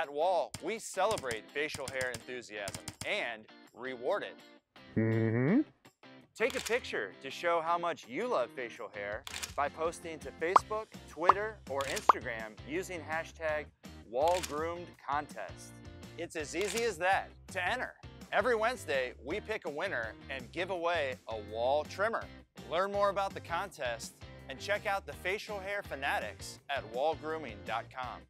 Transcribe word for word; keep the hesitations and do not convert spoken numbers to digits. At Wahl, we celebrate facial hair enthusiasm and reward it. Mm-hmm. Take a picture to show how much you love facial hair by posting to Facebook, Twitter, or Instagram using hashtag Wahl Groomed Contest. It's as easy as that to enter. Every Wednesday, we pick a winner and give away a Wahl trimmer. Learn more about the contest and check out the facial hair fanatics at wahl grooming dot com.